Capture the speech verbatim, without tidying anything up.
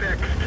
six.